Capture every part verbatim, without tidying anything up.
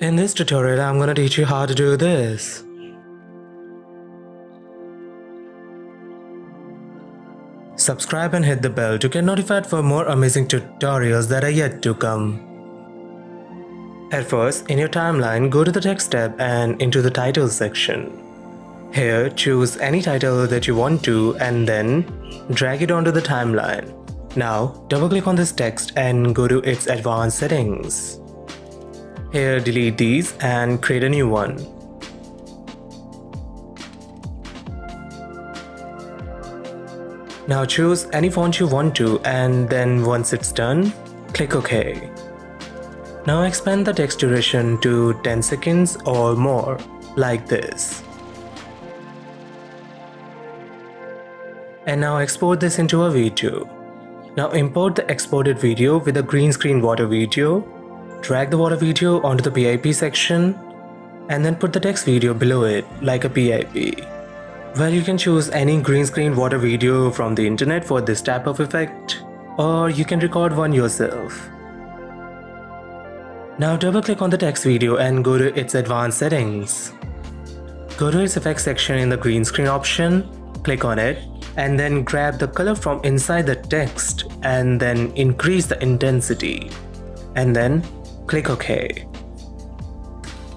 In this tutorial, I'm gonna teach you how to do this. Subscribe and hit the bell to get notified for more amazing tutorials that are yet to come. At first, in your timeline, go to the text tab and into the title section. Here, choose any title that you want to and then drag it onto the timeline. Now, double click on this text and go to its advanced settings. Here, delete these and create a new one. Now choose any font you want to and then once it's done, click OK. Now expand the text duration to ten seconds or more, like this. And now export this into a video. Now import the exported video with a green screen water video. Drag the water video onto the P I P section and then put the text video below it like a P I P. Well, you can choose any green screen water video from the internet for this type of effect, or you can record one yourself. Now double click on the text video and go to its advanced settings. Go to its effects section in the green screen option, click on it, and then grab the color from inside the text and then increase the intensity. And then click OK.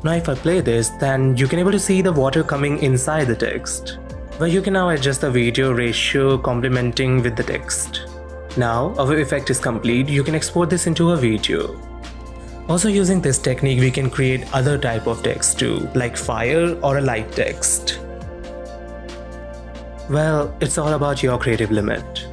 Now if I play this, then you can able to see the water coming inside the text. But you can now adjust the video ratio complementing with the text. Now our effect is complete, you can export this into a video. Also using this technique, we can create other type of text too, like fire or a light text. Well, it's all about your creative limit.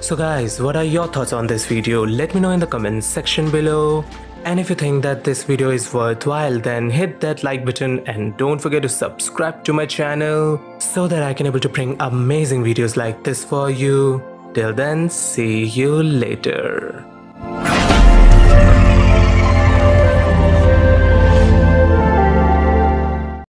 So guys, what are your thoughts on this video? Let me know in the comments section below. And if you think that this video is worthwhile, then hit that like button and don't forget to subscribe to my channel so that I can able to bring amazing videos like this for you. Till then, see you later.